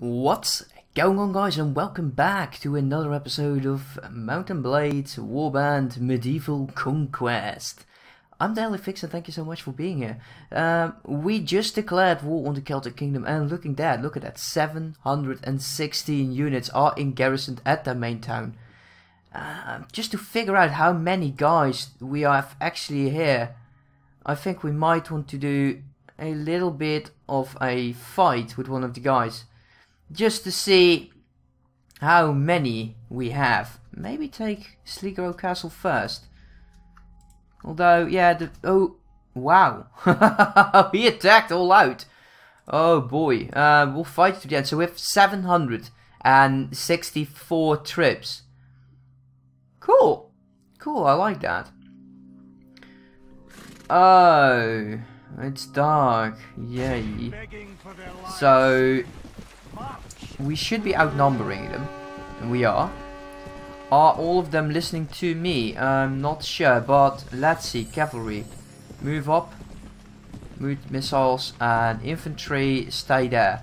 What's going on, guys, and welcome back to another episode of Mountain Blade Warband Medieval Conquest. I'm DailyFix and thank you so much for being here. We just declared war on the Celtic Kingdom, and look at that, 716 units are in garrison at their main town. Just to figure out how many guys we have actually here, I think we might want to do a little bit of a fight with one of the guys, just to see how many we have. Maybe take Sligro Castle first. Although, yeah, oh, wow. He attacked all out. Oh, boy. We'll fight to the end. So we have 764 troops. Cool. Cool, I like that. Oh, it's dark. Yay. So we should be outnumbering them, and we are. Are all of them listening to me? I'm not sure, but let's see. Cavalry, move up. Move missiles and infantry, stay there.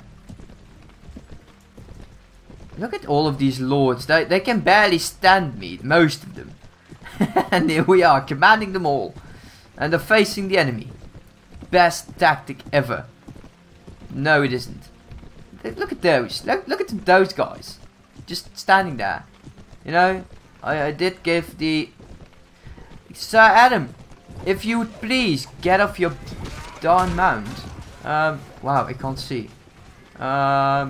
Look at all of these lords. They can barely stand me, most of them. And here we are, commanding them all. And they're facing the enemy. Best tactic ever. No, it isn't. Look at those. Look at those guys. Just standing there. You know, I did give the... Sir Adam, if you would please get off your darn mount. Wow, I can't see. There.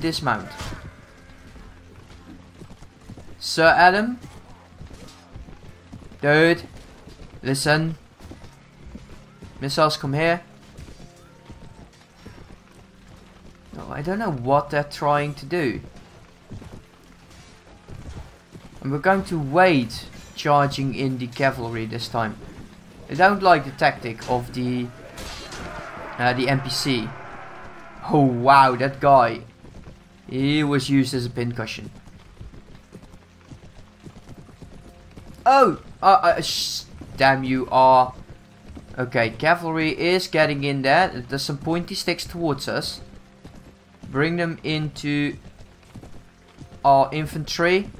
Dismount. Sir Adam. Dude. Listen. Missiles, come here. I don't know what they're trying to do. And we're going to wait charging in the cavalry this time. I don't like the tactic of the NPC. Oh wow, that guy. He was used as a pincushion. Oh! Damn you are. Okay, cavalry is getting in there. There's some pointy sticks towards us. Bring them into our infantry.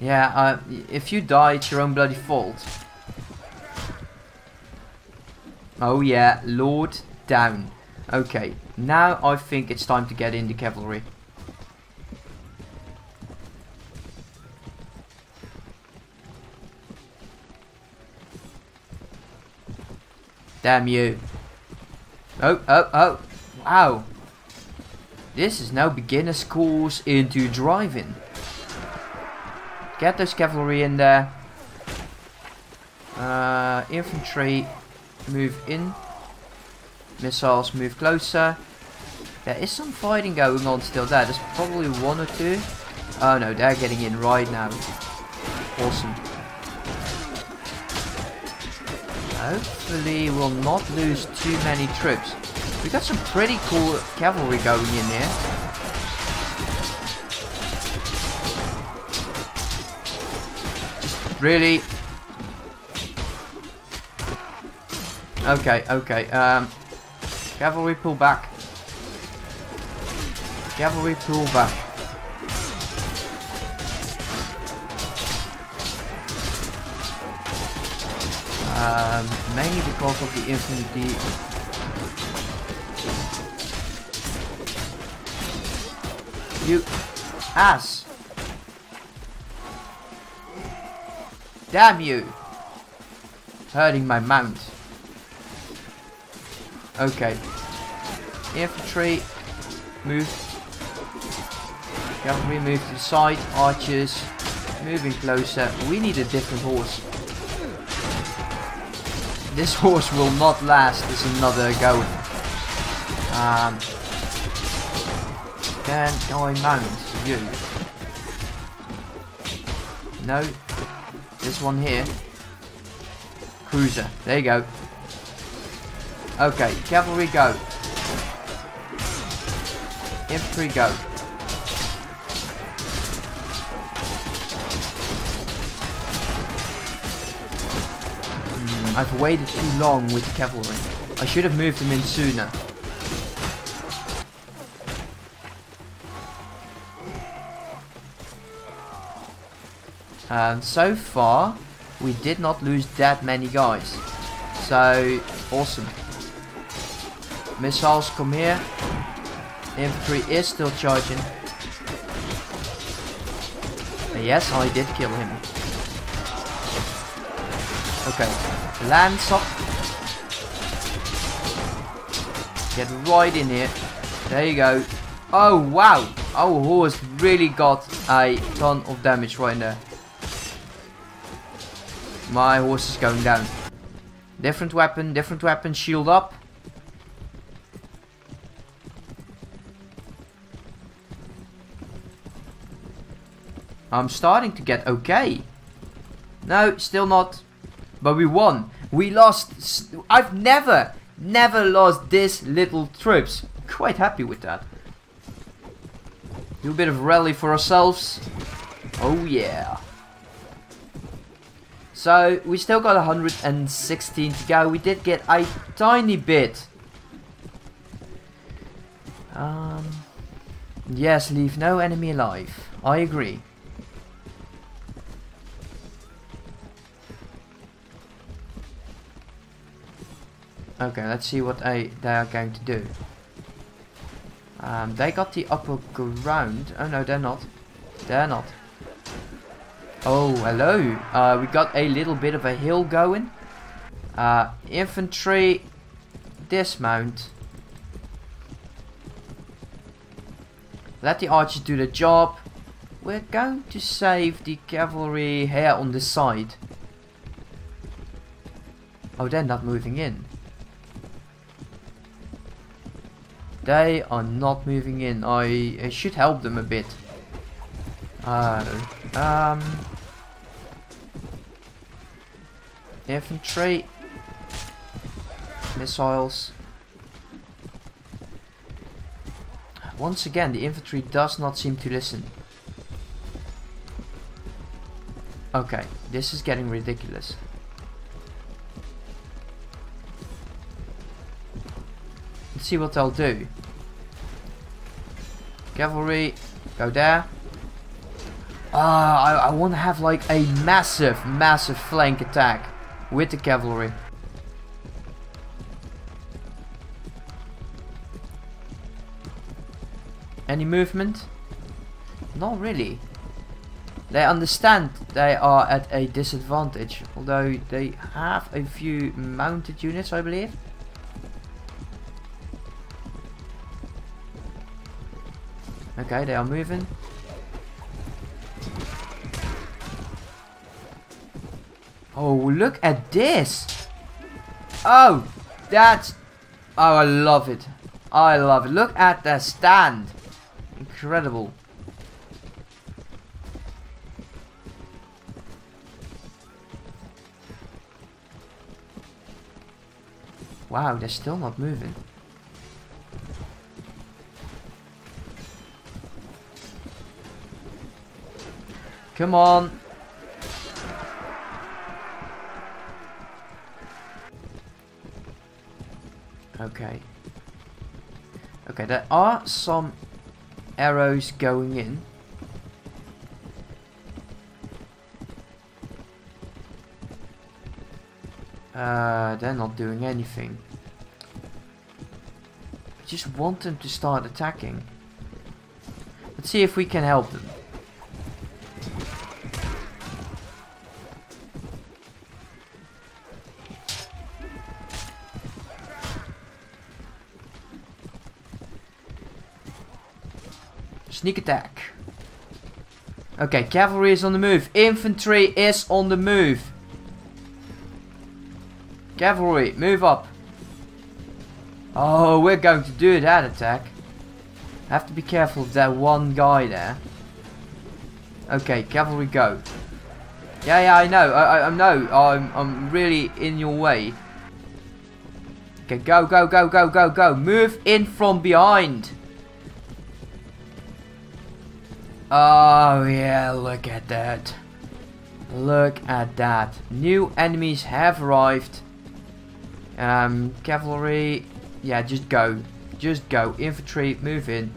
Yeah, if you die, it's your own bloody fault. Oh yeah, Lord down. Okay, now I think it's time to get in the cavalry. Damn you. Oh. Wow. This is now beginner's course into driving. Get those cavalry in there. Infantry, move in. Missiles, move closer. There is some fighting going on still there. There's probably one or two. Oh no, they're getting in right now. Awesome. Hopefully we'll not lose too many troops. We got some pretty cool cavalry going in here. Just really. Okay. Cavalry pull back. Cavalry pull back. Mainly because of the infantry. You ass! Damn you! Hurting my mount. Okay. Infantry, move. Cavalry, move to the side. Archers, moving closer. We need a different horse. This horse will not last, there's another going. Can I mount you? No. This one here. Cruiser. There you go. Okay, cavalry go. Infantry go. I've waited too long with the cavalry. I should have moved them in sooner. So far, we did not lose that many guys. So, awesome. Missiles come here. Infantry is still charging. And yes, I did kill him. Okay, lance up. Get right in here. There you go. Oh, wow. Our horse really got a ton of damage right there. My horse is going down. Different weapon, shield up. I'm starting to get okay. No, still not. But we won. We lost. I've never lost this little troops. Quite happy with that. Do a bit of rally for ourselves. Oh yeah. So, we still got 116 to go. We did get a tiny bit. Yes, leave no enemy alive. I agree. Okay, let's see what they are going to do. They got the upper ground. Oh no, they're not. They're not. Oh, hello. We got a little bit of a hill going. Infantry, dismount. Let the archers do the job. We're going to save the cavalry here on the side. Oh, they're not moving in. They are not moving in. I should help them a bit. Infantry, missiles. Once again, the infantry does not seem to listen. Okay, this is getting ridiculous. Let's see what they'll do. Cavalry, go there. I want to have like a massive flank attack with the cavalry. Any movement? Not really. They understand they are at a disadvantage, although they have a few mounted units, I believe. Okay, they are moving. Oh, look at this! Oh, that's... Oh, I love it. I love it. Look at the stand. Incredible. Wow, they're still not moving. Come on. Okay. Okay, there are some arrows going in. They're not doing anything. I just want them to start attacking. Let's see if we can help them. Sneak attack. Okay, cavalry is on the move. Infantry is on the move. Cavalry, move up. Oh, we're going to do that attack. Have to be careful of that one guy there. Okay, cavalry go. Yeah, I know. I'm really in your way. Okay, go. Move in from behind. Oh yeah, look at that. Look at that. New enemies have arrived. Cavalry, yeah, just go. Just go. Infantry, move in.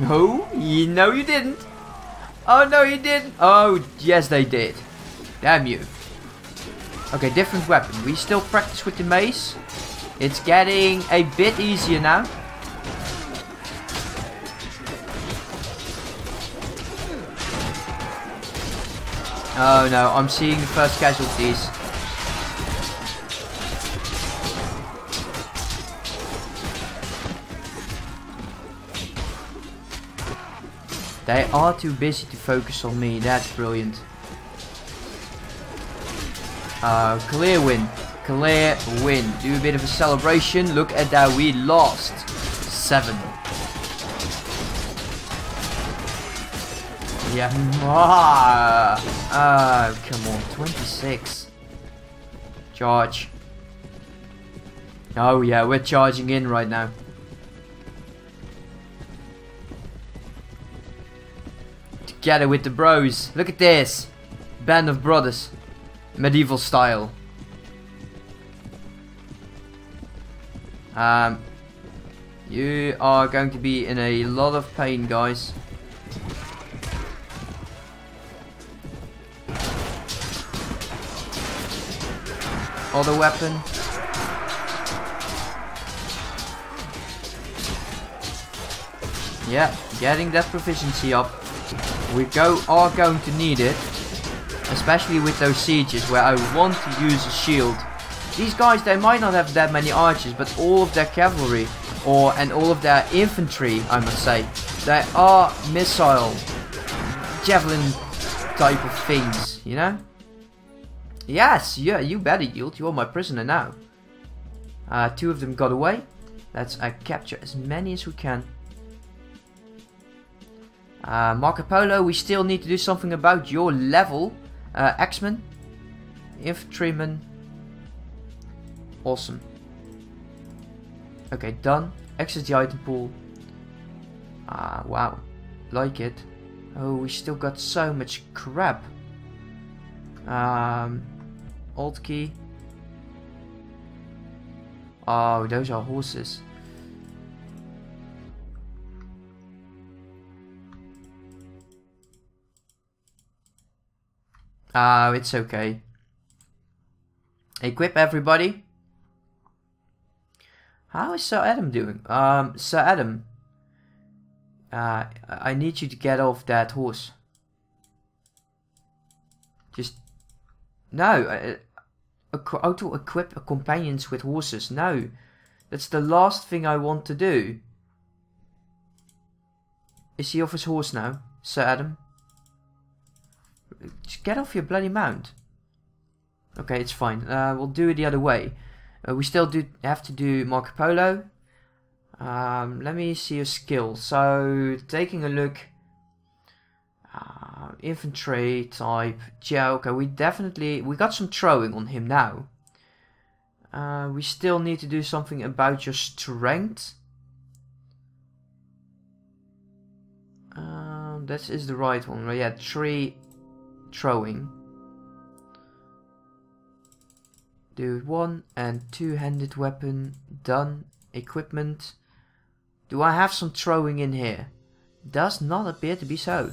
No, you know you didn't. Oh, no, you didn't. Oh, yes, they did. Damn you. Okay, different weapon. We still practice with the mace. It's getting a bit easier now. Oh, no, I'm seeing the first casualties. They are too busy to focus on me. That's brilliant. Clear win. Clear win. Do a bit of a celebration. Look at that. We lost 7. Yeah. Come on. 26. Charge. Oh, yeah. We're charging in right now. Together with the bros. Look at this. Band of brothers. Medieval style. You are going to be in a lot of pain, guys. Other weapon. Yeah, getting that proficiency up. We are going to need it, especially with those sieges where I want to use a shield. These guys, they might not have that many archers, but all of their cavalry and all of their infantry, I must say, they are missile, javelin type of things, you know? Yes, yeah, you better yield. You're my prisoner now. 2 of them got away. Let's capture as many as we can. Marco Polo, we still need to do something about your level. Axeman, infantryman, awesome. Okay, done. Exit the item pool. Wow, like it. Oh, we still got so much crap. Alt key. Oh, those are horses. It's okay. Equip everybody. How is Sir Adam doing? Sir Adam, I need you to get off that horse. Just no. Auto equip companions with horses. No, that's the last thing I want to do. Is he off his horse now, Sir Adam? Just get off your bloody mount. Okay, it's fine. We'll do it the other way. We still do have to do Marco Polo. Let me see your skill. So, taking a look. Infantry type. Yeah, okay, we got some throwing on him now. We still need to do something about your strength. That is the right one. Right? Yeah, 3... throwing. Do 1 and 2-handed weapon. Done. Equipment. Do I have some throwing in here? Does not appear to be so.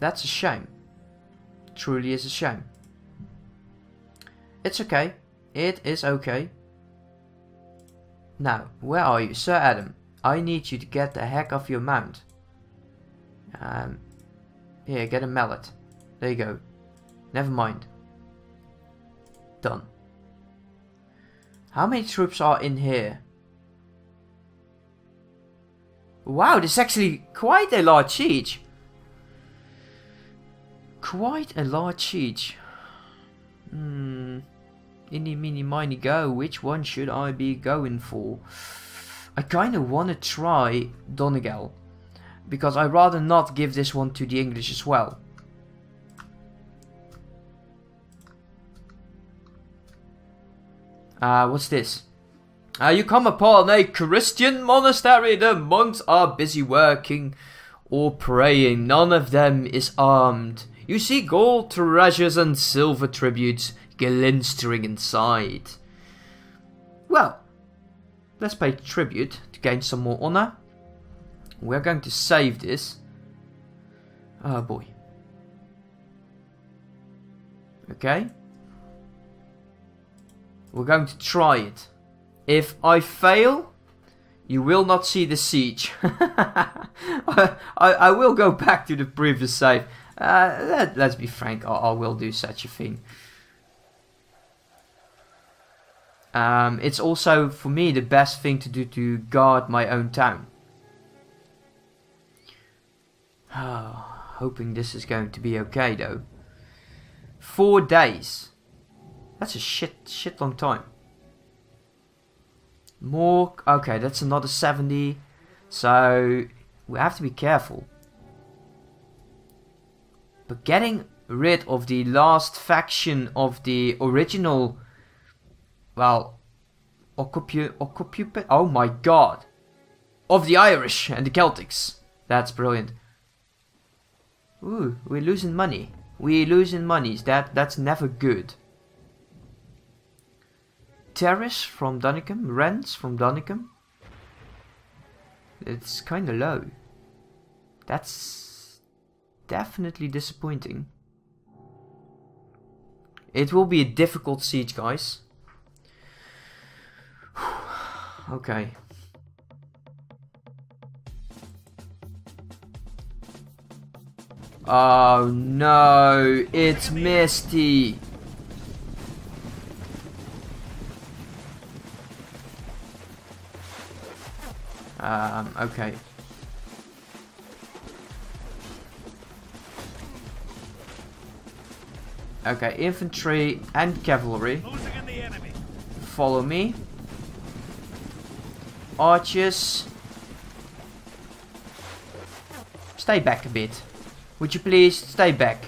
That's a shame. Truly is a shame. It's okay. It is okay. Now, where are you? Sir Adam, I need you to get the heck off your mount. Here, get a mallet. There you go. Never mind. Done. How many troops are in here? Wow, this is actually quite a large siege. Quite a large siege. Indy, mini, miny, go. Which one should I be going for? I kind of want to try Donegal, because I'd rather not give this one to the English as well. What's this? You come upon a Christian monastery. The monks are busy working or praying. None of them is armed. You see gold treasures and silver tributes glintering inside. Well, let's pay tribute to gain some more honor. We're going to save this. Oh boy. Okay. We're going to try it. If I fail, you will not see the siege. I will go back to the previous save. Let's be frank, I will do such a thing. It's also, for me, the best thing to do to guard my own town. Oh, hoping this is going to be okay, though. 4 days. That's a shit long time. More, okay, that's another 70. So, we have to be careful. But getting rid of the last faction of the original, well, oh my god, of the Irish and the Celtics. That's brilliant. Ooh, we're losing money. We're losing monies. That's never good. Terrace from Dunicum, rents from Dunicum. It's kind of low. That's definitely disappointing. It will be a difficult siege, guys. Okay. Oh no, it's Misty. Okay. Okay, infantry and cavalry. Follow me. Archers. Stay back a bit. Would you please stay back?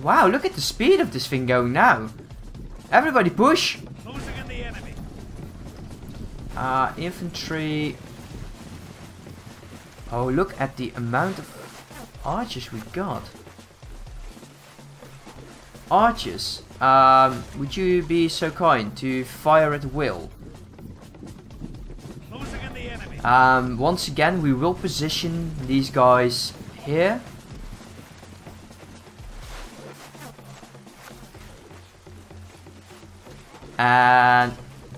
Wow, look at the speed of this thing going now. Everybody push. Infantry. Oh, look at the amount of archers we got. Archers, would you be so kind to fire at will? Once again, we will position these guys here. And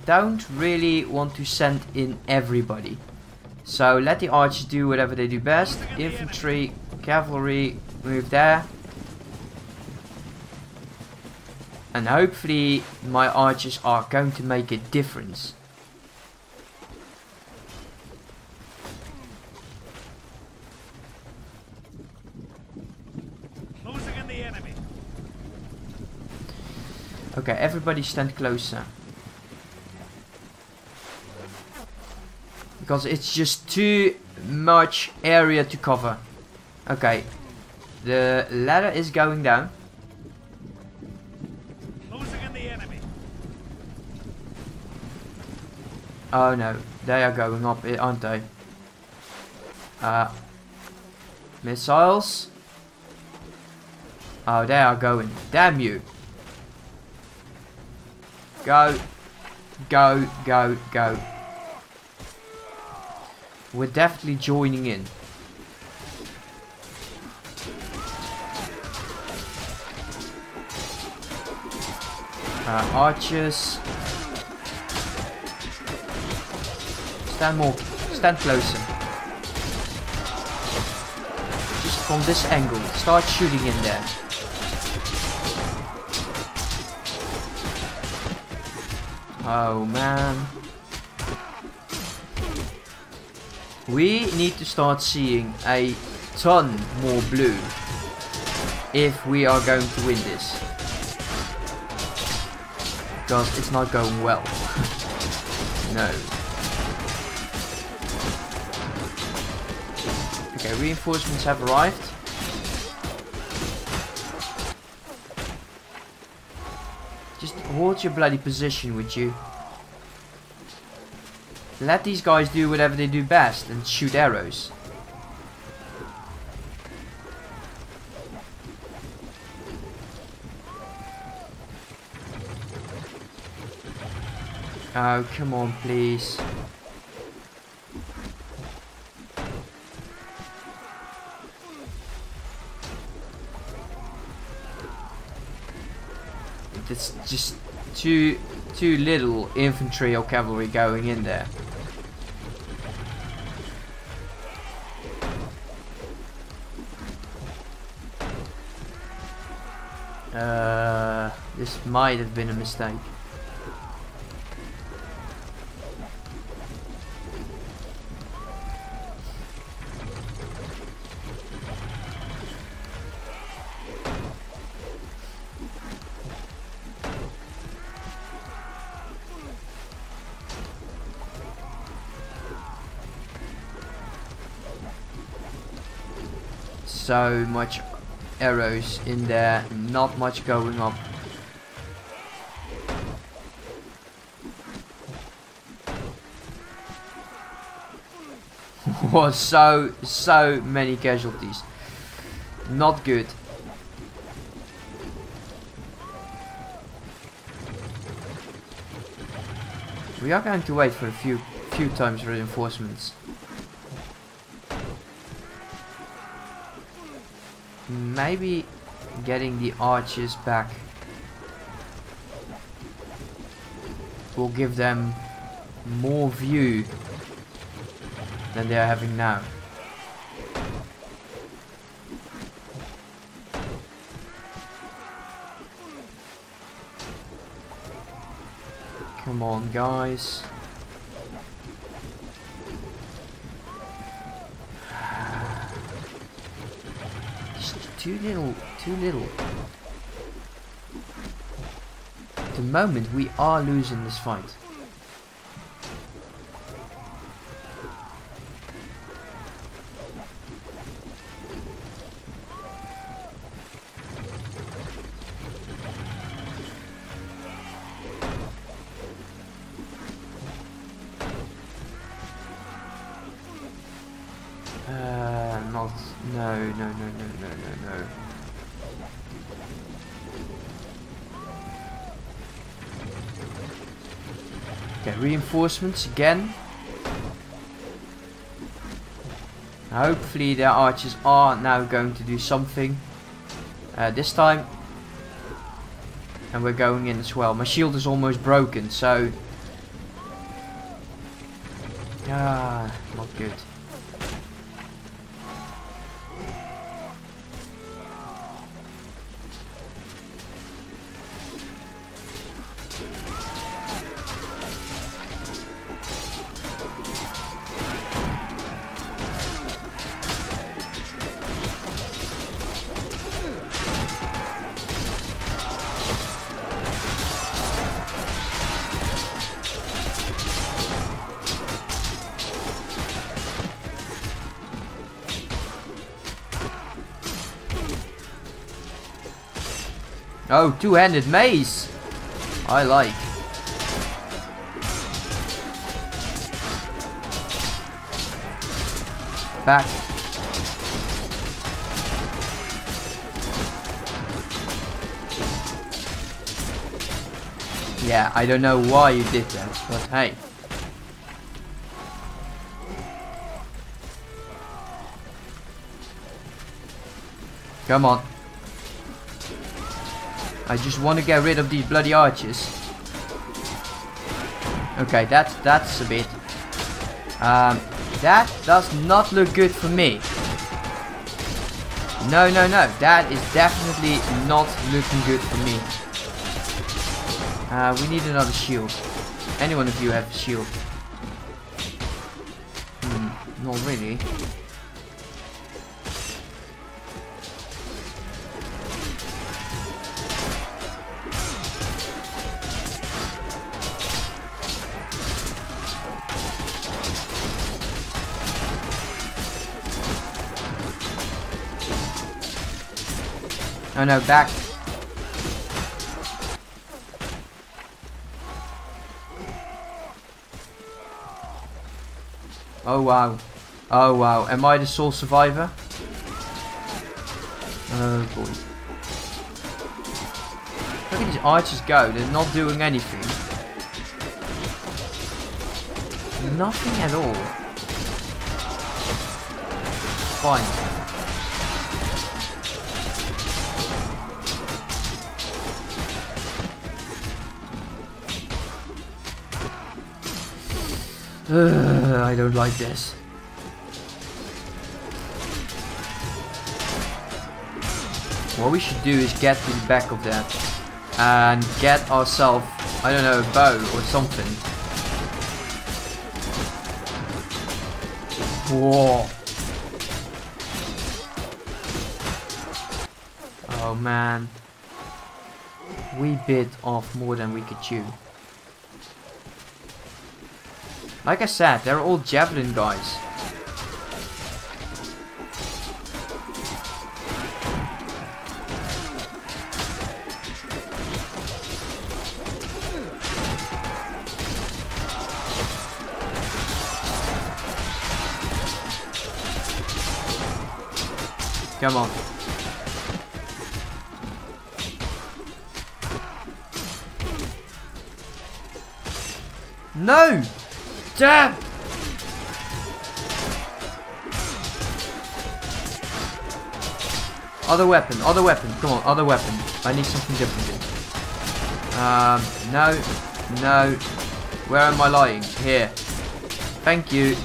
don't really want to send in everybody. So let the archers do whatever they do best. Infantry, cavalry, move there. And hopefully my archers are going to make a difference. Closing in the enemy. Okay, everybody stand closer. Because it's just too much area to cover. Okay, the ladder is going down. Oh no, they are going up, aren't they? Missiles. Oh, they are going. Damn you. Go. Go, go, go. We're definitely joining in. Archers. Stand more. Stand closer. Just from this angle. Start shooting in there. Oh man. We need to start seeing a ton more blue if we are going to win this. Because it's not going well. No. Okay, reinforcements have arrived. Just hold your bloody position, would you? Let these guys do whatever they do best and shoot arrows. Oh, come on, please. It's just too little infantry or cavalry going in there. This might have been a mistake. So much arrows in there, not much going up. What? so many casualties. Not good. We are going to wait for a few times reinforcements. Maybe getting the archers back will give them more view than they are having now. Come on, guys. Too little. At the moment we are losing this fight. No. Okay, reinforcements again. Hopefully their archers are now going to do something this time. And we're going in as well. My shield is almost broken, so... ah, not good. Oh, two-handed mace! I like. Back. Yeah, I don't know why you did that, but hey. Come on. I just want to get rid of these bloody archers. Okay, that's a bit. That does not look good for me. No. That is definitely not looking good for me. We need another shield. Anyone of you have a shield? Not really. Oh no, back. Oh wow. Oh wow. Am I the sole survivor? Oh boy. Look at these archers go. They're not doing anything. Nothing at all. Fine. I don't like this. What we should do is get to the back of that and get ourselves, I don't know, a bow or something. Whoa. Oh man. We bit off more than we could chew. Like I said, they're all javelin guys. Come on. No! Damn! Other weapon, come on, other weapon. I need something different here. No, no. Where am I lying? Here. Thank you.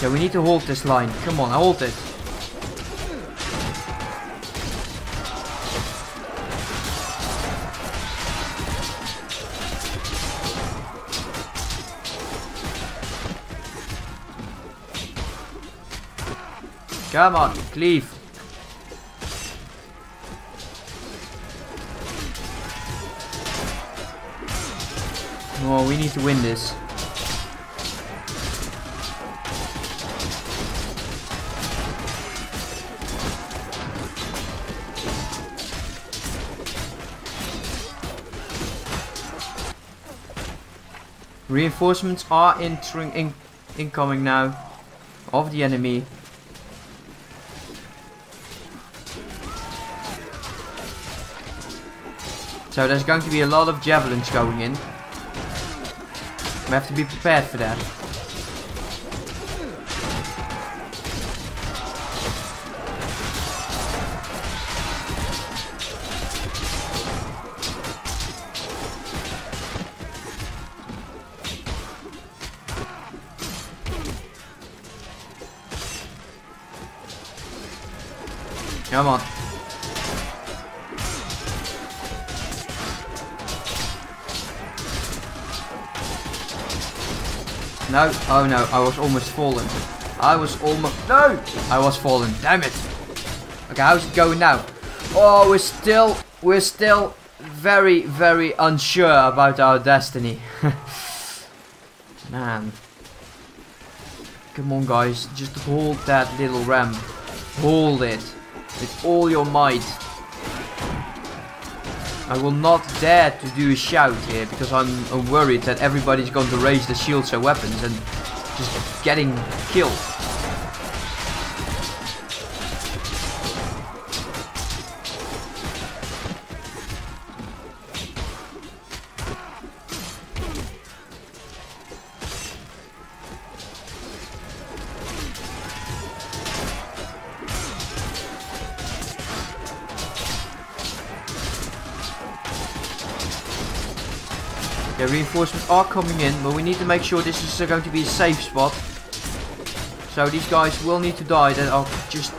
Okay, we need to hold this line. Come on, hold it. Come on, cleave. Oh, we need to win this. Reinforcements are incoming now of the enemy. So there's going to be a lot of javelins going in. We have to be prepared for that. Come on. No, oh no, I was almost fallen. No! I was fallen, damn it. Okay, how's it going now? Oh, we're still very, very unsure about our destiny. Man. Come on guys, just hold that little ramp. Hold it. With all your might. I will not dare to do a shout here because I'm worried that everybody's going to raise the shields or weapons and just getting killed. The reinforcements are coming in, but we need to make sure this is going to be a safe spot. So these guys will need to die that are just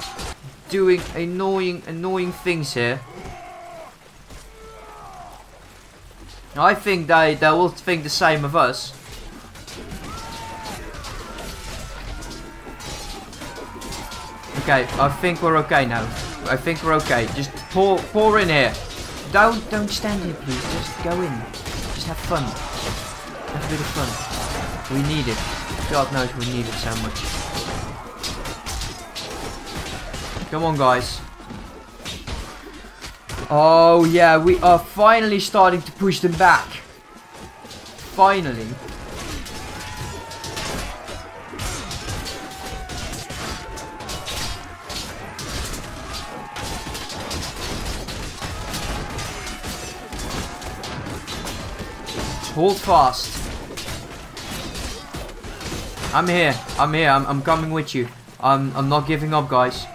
doing annoying things here. I think they will think the same of us. Okay, I think we're okay now. I think we're okay. Just pour in here. Don't stand here please, just go in. Have fun. Have bit of fun. We need it. God knows we need it so much. Come on, guys. Oh, yeah, we are finally starting to push them back. Finally. Hold fast. I'm here. I'm here. I'm coming with you. I'm not giving up, guys.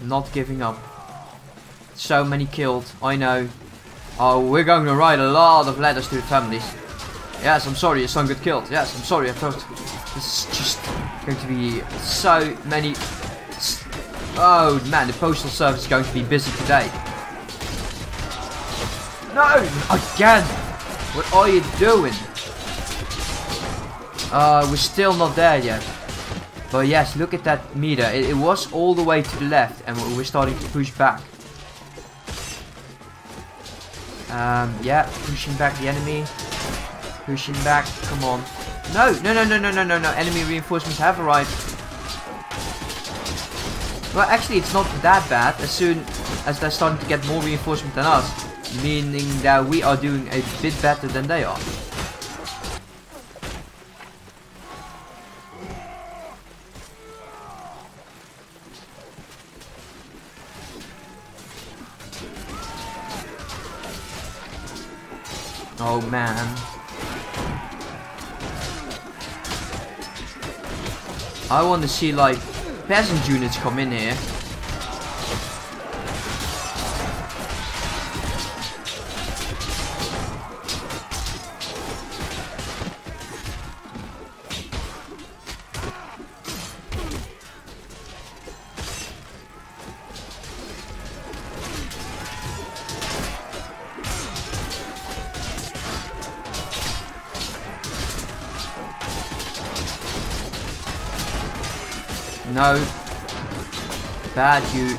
I'm not giving up. So many killed. I know. Oh, we're going to ride a lot of letters to the families. Yes, I'm sorry your son got killed. Yes, I'm sorry. I thought this is just going to be so many. Oh man, the postal service is going to be busy today. No, again. What are you doing? We're still not there yet. But yes, look at that meter. It was all the way to the left and we're starting to push back. Yeah, pushing back the enemy. Pushing back, come on. No, no, no, no, no, no, no, no. Enemy reinforcements have arrived. Well, actually it's not that bad as soon as they're starting to get more reinforcement than us. Meaning that we are doing a bit better than they are. Oh man. I want to see like peasant units come in here. No. Bad, you.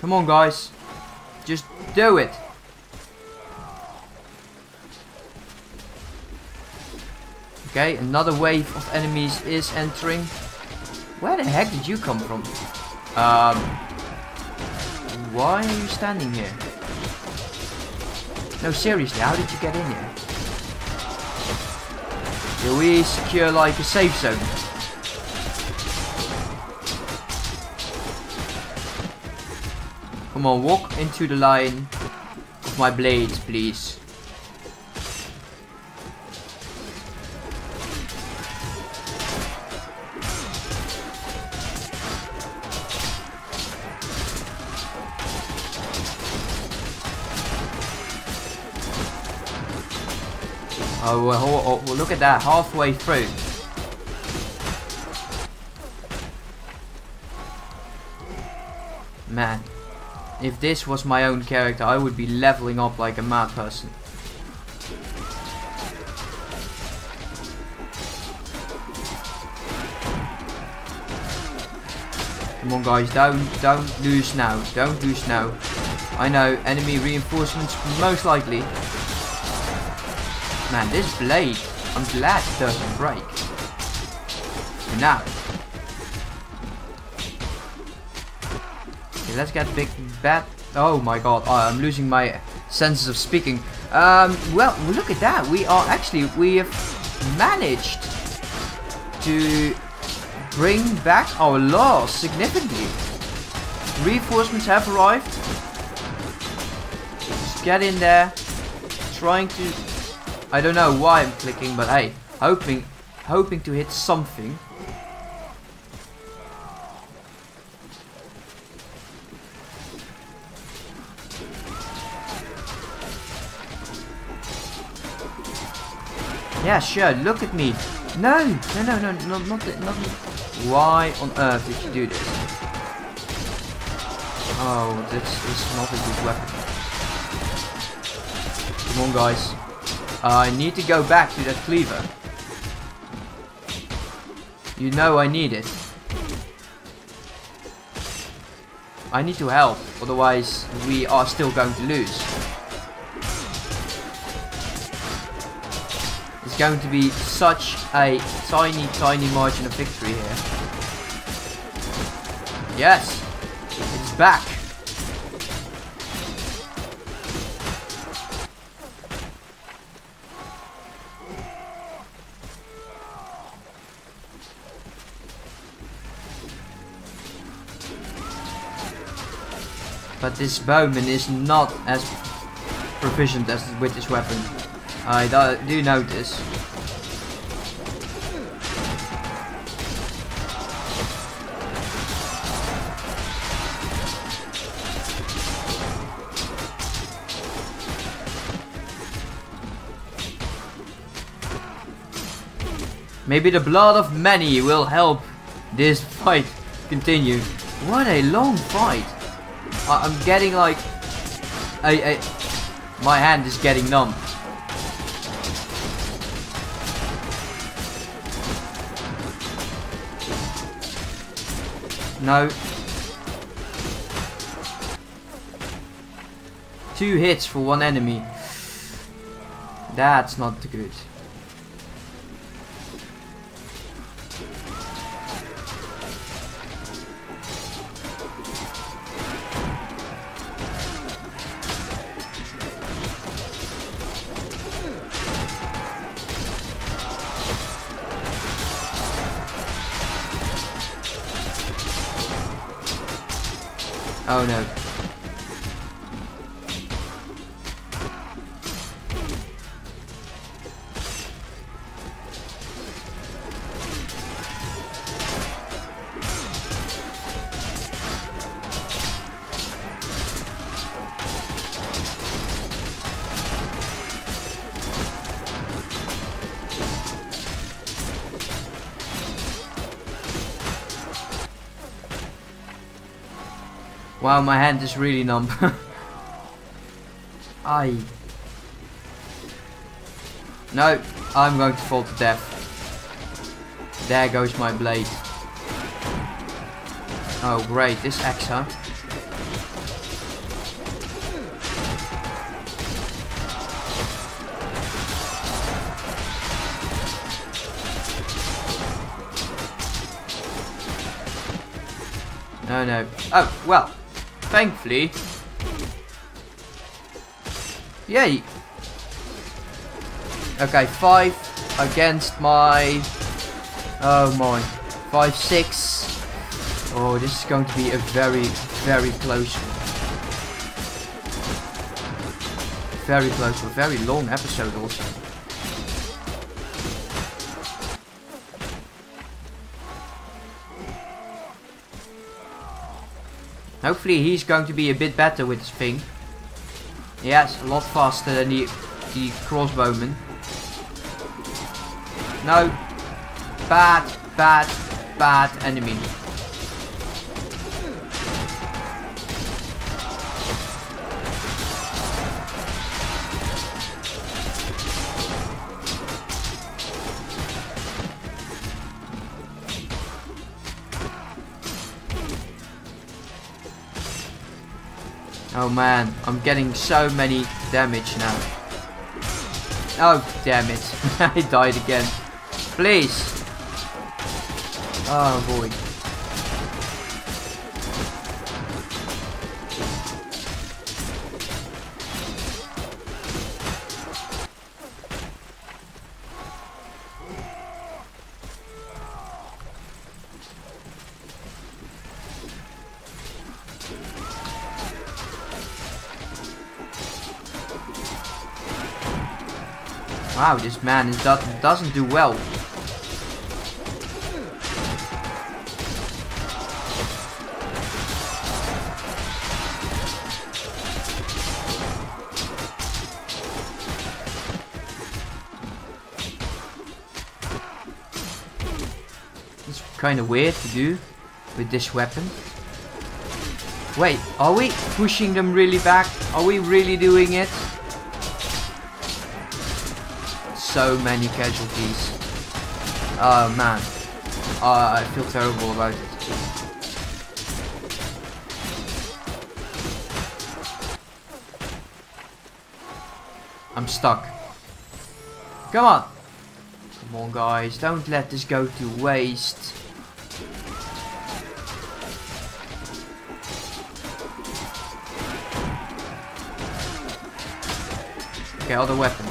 Come on, guys. Just do it. Okay, another wave of enemies is entering. Where the heck did you come from? Why are you standing here? No, seriously, how did you get in here? Do we secure like a safe zone? Come on, walk into the line of my blades, please. Oh, well, look at that, halfway through. Man, if this was my own character, I would be leveling up like a mad person. Come on, guys, don't lose now, don't lose now. I know, enemy reinforcements most likely. Man, this blade, I'm glad it doesn't break. For now. Okay, let's get big bat. Oh my god, I'm losing my senses of speaking. Well, look at that. We have managed to bring back our loss significantly. Reinforcements have arrived. Just get in there. Trying to... I don't know why I'm clicking, but hey, hoping to hit something. Yeah, sure, look at me. No, no, no, no, not. Why on earth did you do this? Oh, this is not a good weapon. Come on, guys. I need to go back to that cleaver. You know I need it. I need to help, otherwise we are still going to lose. going to be such a tiny, tiny margin of victory here. Yes, it's back. But this bowman is not as proficient as with this weapon. I do notice. Maybe the blood of many will help this fight continue. What a long fight. I'm getting like, my hand is getting numb. No. 2 hits for 1 enemy. That's not good. Oh no. Wow, my hand is really numb. No, I'm going to fall to death. There goes my blade. Oh great, this axe, huh? No, no. Oh, well. Thankfully. Yay. Okay, 5 against my... Oh my. 5, 6. Oh, this is going to be a very, very close one. Very close, a very long episode also. Hopefully he's going to be a bit better with this thing. Yes, a lot faster than the crossbowman. No. Bad, bad, bad enemy. Oh man, I'm getting so many damage now. Oh damn it, I died again. Please. Oh boy. Wow, this man is doesn't do well. It's kind of weird to do with this weapon. Wait, are we pushing them really back? Are we really doing it? So many casualties. Oh man, I feel terrible about it. I'm stuck. Come on. Come on, guys. Don't let this go to waste. Okay, other weapon.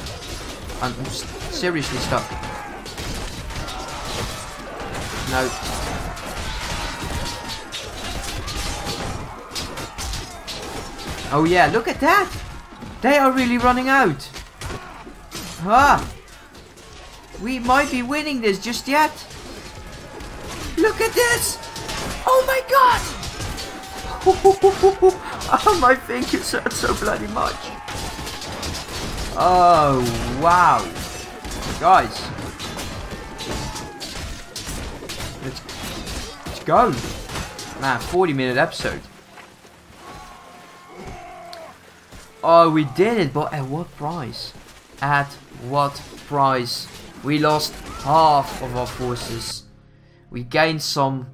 I'm seriously stuck. No. Oh yeah, look at that! They are really running out! Ah! We might be winning this just yet! Look at this! Oh my god! Oh, my fingers hurt so bloody much! Oh, wow! Guys! Let's go! Man, 40-minute episode. Oh, we did it, but at what price? At what price? We lost half of our forces. We gained some,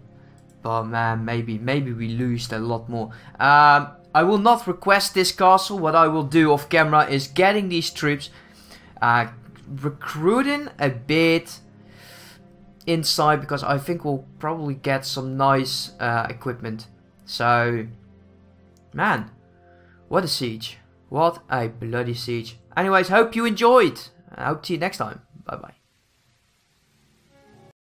but man, maybe we lost a lot more. I will not request this castle. What I will do off camera is getting these troops, recruiting a bit inside, because I think we'll probably get some nice equipment. So, man, what a siege. What a bloody siege. Anyways, hope you enjoyed. I'll see you next time. Bye-bye.